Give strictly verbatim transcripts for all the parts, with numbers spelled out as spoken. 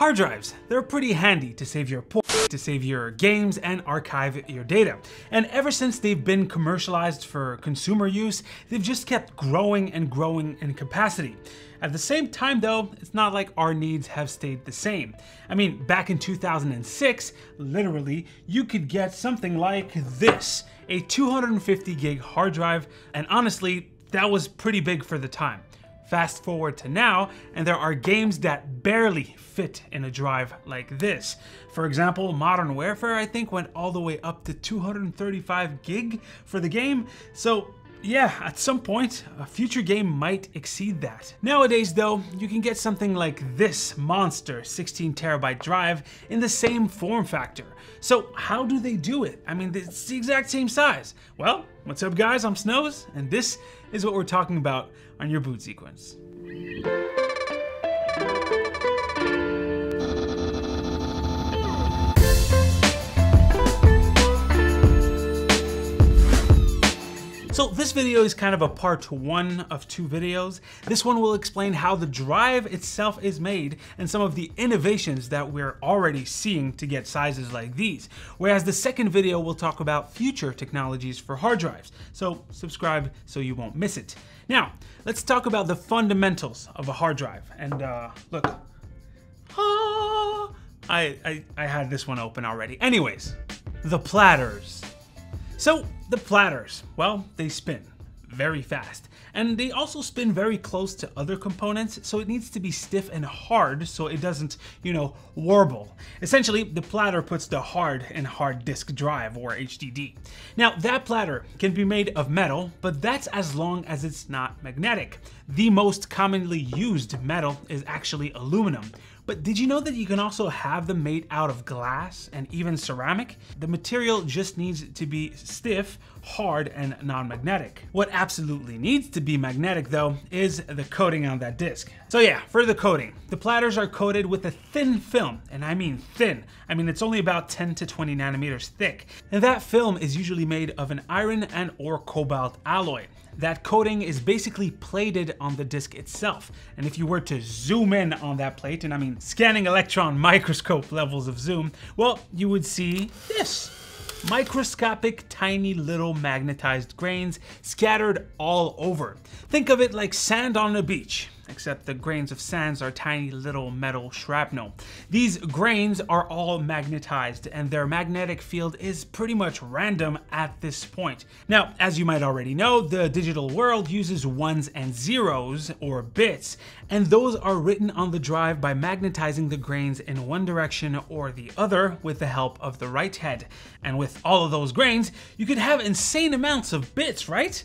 Hard drives, they're pretty handy to save your po- to save your games and archive your data. And ever since they've been commercialized for consumer use, they've just kept growing and growing in capacity. At the same time though, it's not like our needs have stayed the same. I mean, back in two thousand six, literally, you could get something like this, a two hundred fifty gig hard drive, and honestly, that was pretty big for the time. Fast forward to now, and there are games that barely fit in a drive like this. For example, Modern Warfare, I think, went all the way up to two hundred thirty-five gig for the game. So yeah, at some point, a future game might exceed that. Nowadays though, you can get something like this monster sixteen terabyte drive in the same form factor. So how do they do it? I mean, it's the exact same size. Well, what's up guys, I'm Snows, and this is what we're talking about on your Boot Sequence. So this video is kind of a part one of two videos. This one will explain how the drive itself is made and some of the innovations that we're already seeing to get sizes like these. Whereas the second video will talk about future technologies for hard drives. So subscribe so you won't miss it. Now, let's talk about the fundamentals of a hard drive. And uh, look, ah, I, I, I had this one open already. Anyways, the platters. So the platters, well, they spin very fast, and they also spin very close to other components, so it needs to be stiff and hard so it doesn't, you know, warble. Essentially, the platter puts the hard in hard disk drive, or H D D. Now, that platter can be made of metal, but that's as long as it's not magnetic. The most commonly used metal is actually aluminum. But did you know that you can also have them made out of glass and even ceramic? The material just needs to be stiff, hard, and non-magnetic. What absolutely needs to be magnetic though is the coating on that disc. So yeah, for the coating, the platters are coated with a thin film, and I mean thin. I mean, it's only about ten to twenty nanometers thick. And that film is usually made of an iron and or cobalt alloy. That coating is basically plated on the disc itself. And if you were to zoom in on that plate, and I mean scanning electron microscope levels of zoom, well, you would see this. Microscopic tiny little magnetized grains scattered all over. Think of it like sand on a beach, except the grains of sands are tiny little metal shrapnel. These grains are all magnetized, and their magnetic field is pretty much random at this point. Now, as you might already know, the digital world uses ones and zeros, or bits, and those are written on the drive by magnetizing the grains in one direction or the other with the help of the write head. And with all of those grains, you could have insane amounts of bits, right?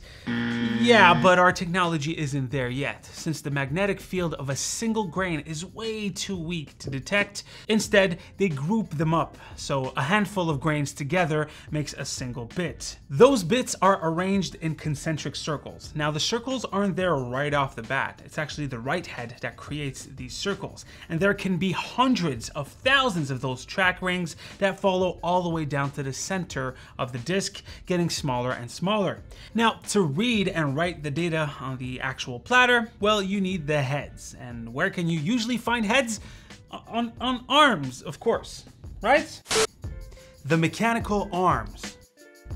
Yeah, but our technology isn't there yet, since the magnetic magnetic field of a single grain is way too weak to detect. Instead, they group them up, so a handful of grains together makes a single bit. Those bits are arranged in concentric circles. Now, the circles aren't there right off the bat. It's actually the write head that creates these circles, and there can be hundreds of thousands of those track rings that follow all the way down to the center of the disk, getting smaller and smaller. Now, to read and write the data on the actual platter, well, you need the heads. And where can you usually find heads? On, on arms, of course, right? The mechanical arms.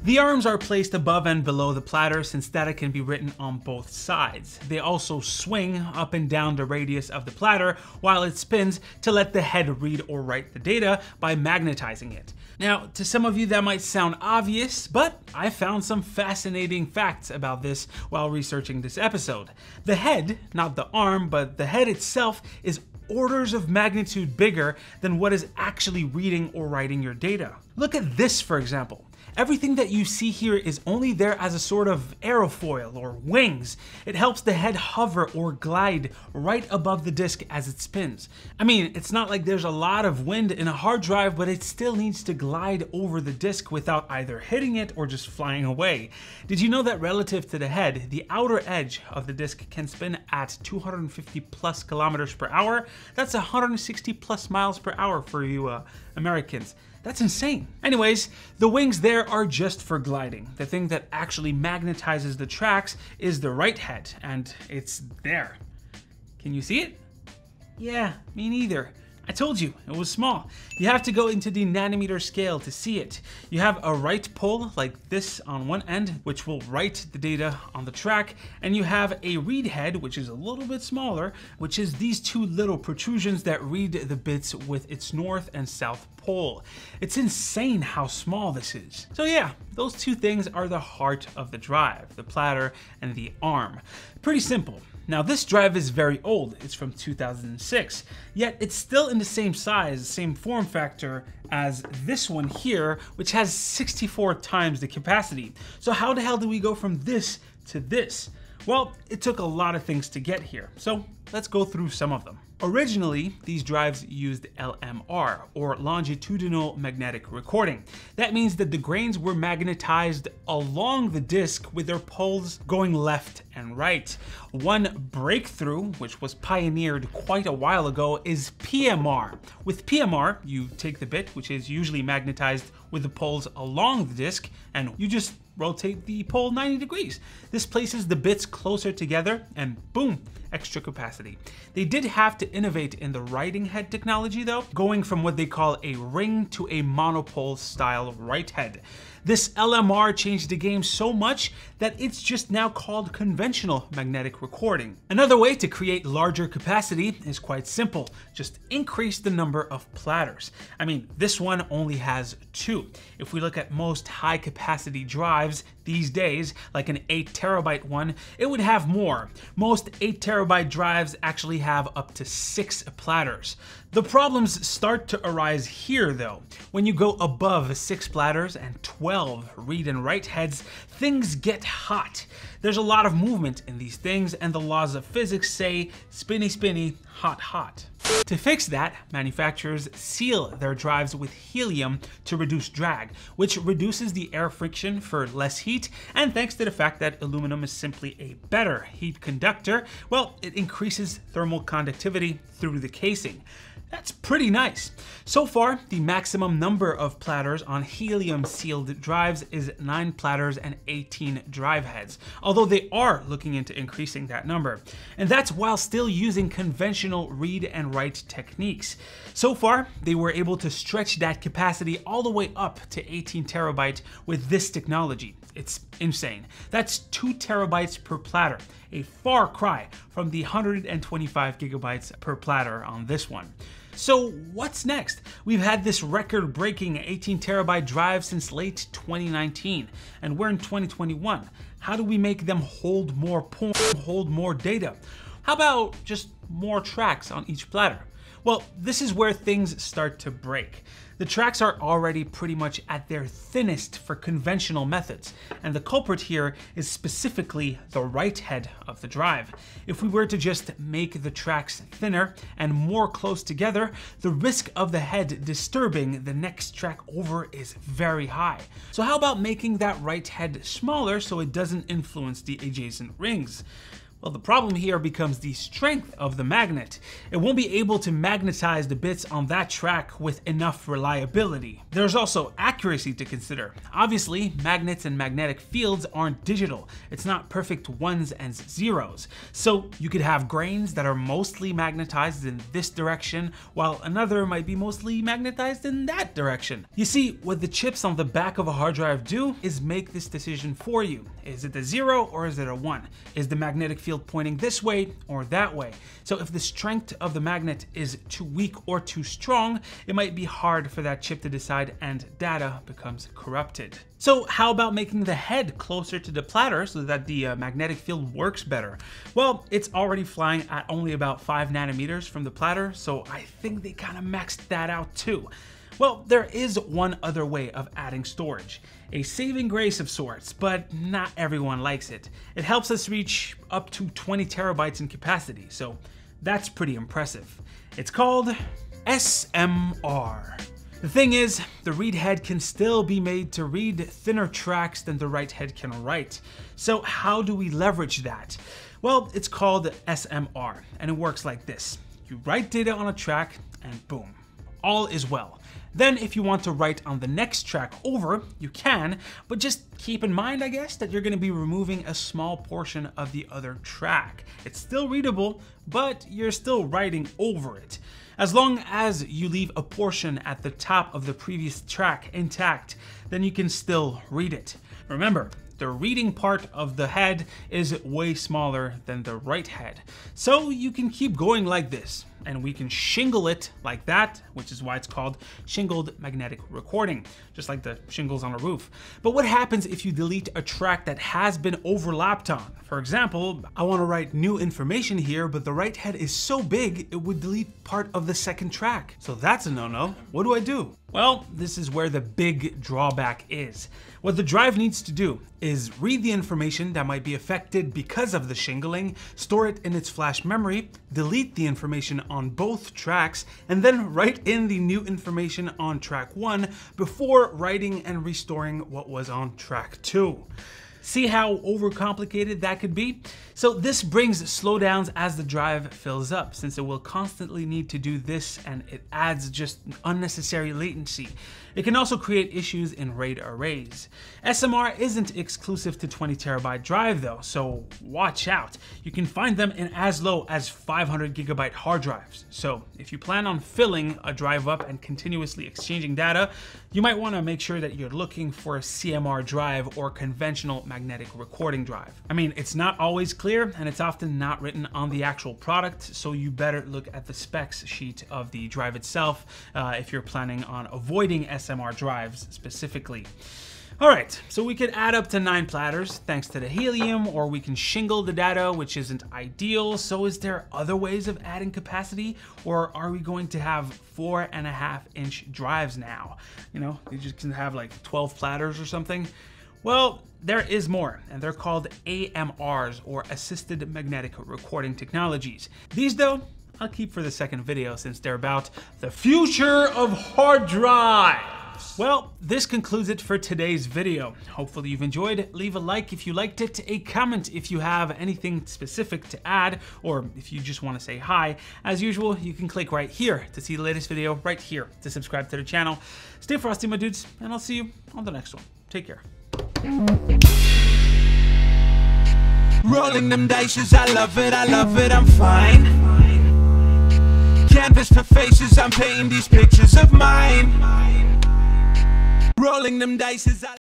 The arms are placed above and below the platter since data can be written on both sides. They also swing up and down the radius of the platter while it spins to let the head read or write the data by magnetizing it. Now, to some of you that might sound obvious, but I found some fascinating facts about this while researching this episode. The head, not the arm, but the head itself is orders of magnitude bigger than what is actually reading or writing your data. Look at this, for example. Everything that you see here is only there as a sort of aerofoil or wings. It helps the head hover or glide right above the disc as it spins. I mean, it's not like there's a lot of wind in a hard drive, but it still needs to glide over the disc without either hitting it or just flying away. Did you know that relative to the head, the outer edge of the disc can spin at two hundred fifty plus kilometers per hour? That's one hundred sixty plus miles per hour for you uh, Americans. That's insane. Anyways, the wings there are just for gliding. The thing that actually magnetizes the tracks is the right head, and it's there. Can you see it? Yeah, me neither. I told you, it was small. You have to go into the nanometer scale to see it. You have a write pole like this on one end, which will write the data on the track, and you have a read head, which is a little bit smaller, which is these two little protrusions that read the bits with its north and south pole. It's insane how small this is. So yeah, those two things are the heart of the drive, the platter and the arm. Pretty simple. Now this drive is very old, it's from two thousand six, yet it's still in the same size, same form factor as this one here, which has sixty-four times the capacity. So how the hell do we go from this to this? Well, it took a lot of things to get here, so let's go through some of them. Originally, these drives used L M R, or longitudinal magnetic recording. That means that the grains were magnetized along the disc with their poles going left and right. One breakthrough, which was pioneered quite a while ago, is P M R. With P M R, you take the bit, which is usually magnetized with the poles along the disc, and you just rotate the pole ninety degrees. This places the bits closer together, and boom, extra capacity. They did have to innovate in the writing head technology though, going from what they call a ring to a monopole style write head. This L M R changed the game so much that it's just now called conventional magnetic recording. Another way to create larger capacity is quite simple. Just increase the number of platters. I mean, this one only has two. If we look at most high capacity drives these days, like an eight terabyte one, it would have more. Most eight terabyte drives actually have up to six platters. The problems start to arise here though. When you go above six platters and twelve read and write heads, things get hot. There's a lot of movement in these things, and the laws of physics say spinny spinny, hot hot. To fix that, manufacturers seal their drives with helium to reduce drag, which reduces the air friction for less heat, and thanks to the fact that aluminum is simply a better heat conductor, well, it increases thermal conductivity through the casing. That's pretty nice. So far, the maximum number of platters on helium-sealed drives is nine platters and eighteen drive heads, although they are looking into increasing that number. And that's while still using conventional read and write techniques. So far, they were able to stretch that capacity all the way up to eighteen terabyte with this technology. It's insane. That's two terabytes per platter, a far cry from the one hundred twenty-five gigabytes per platter on this one. So what's next? We've had this record-breaking eighteen terabyte drive since late twenty nineteen, and we're in twenty twenty-one. How do we make them hold more porn, hold more data? How about just more tracks on each platter? Well, this is where things start to break. The tracks are already pretty much at their thinnest for conventional methods, and the culprit here is specifically the write head of the drive. If we were to just make the tracks thinner and more close together, the risk of the head disturbing the next track over is very high. So how about making that write head smaller so it doesn't influence the adjacent rings? Well, the problem here becomes the strength of the magnet. It won't be able to magnetize the bits on that track with enough reliability. There's also accuracy to consider. Obviously, magnets and magnetic fields aren't digital. It's not perfect ones and zeros. So you could have grains that are mostly magnetized in this direction, while another might be mostly magnetized in that direction. You see, what the chips on the back of a hard drive do is make this decision for you. Is it a zero or is it a one? Is the magnetic field pointing this way or that way? So if the strength of the magnet is too weak or too strong, it might be hard for that chip to decide, and data becomes corrupted. So how about making the head closer to the platter so that the uh, magnetic field works better? Well, it's already flying at only about five nanometers from the platter, so I think they kind of maxed that out too. Well, there is one other way of adding storage, a saving grace of sorts, but not everyone likes it. It helps us reach up to twenty terabytes in capacity, so that's pretty impressive. It's called S M R. The thing is, the read head can still be made to read thinner tracks than the write head can write. So how do we leverage that? Well, it's called S M R, and it works like this. You write data on a track, and boom, all is well. Then if you want to write on the next track over, you can, but just keep in mind, I guess, that you're going to be removing a small portion of the other track. It's still readable, but you're still writing over it. As long as you leave a portion at the top of the previous track intact, then you can still read it. Remember, the reading part of the head is way smaller than the right head. So you can keep going like this, and we can shingle it like that, which is why it's called shingled magnetic recording, just like the shingles on a roof. But what happens if you delete a track that has been overlapped on? For example, I want to write new information here, but the right head is so big, it would delete part of the second track. So that's a no-no. What do I do? Well, this is where the big drawback is. What the drive needs to do is read the information that might be affected because of the shingling, store it in its flash memory, delete the information on both tracks, and then write in the new information on track one before writing and restoring what was on track two. See how overcomplicated that could be? So this brings slowdowns as the drive fills up, since it will constantly need to do this, and it adds just unnecessary latency. It can also create issues in RAID arrays. S M R isn't exclusive to twenty terabyte drive though, so watch out. You can find them in as low as five hundred gigabyte hard drives. So if you plan on filling a drive up and continuously exchanging data, you might want to make sure that you're looking for a C M R drive or conventional magnetic recording drive. I mean, it's not always clear, and it's often not written on the actual product, so you better look at the specs sheet of the drive itself uh, if you're planning on avoiding S M R drives specifically. All right, so we could add up to nine platters thanks to the helium, or we can shingle the data, which isn't ideal. So is there other ways of adding capacity, or are we going to have four and a half inch drives now? You know, you just can have like twelve platters or something. Well, there is more, and they're called A M Rs, or Assisted Magnetic Recording Technologies. These though, I'll keep for the second video, since they're about the future of hard drives. Well, this concludes it for today's video. Hopefully you've enjoyed. Leave a like if you liked it, a comment if you have anything specific to add, or if you just want to say hi. As usual, you can click right here to see the latest video, right here to subscribe to the channel. Stay frosty, my dudes, and I'll see you on the next one. Take care. Rolling them dices, I love it, I love it, I'm fine. Canvas for faces, I'm painting these pictures of mine. Rolling them dices, I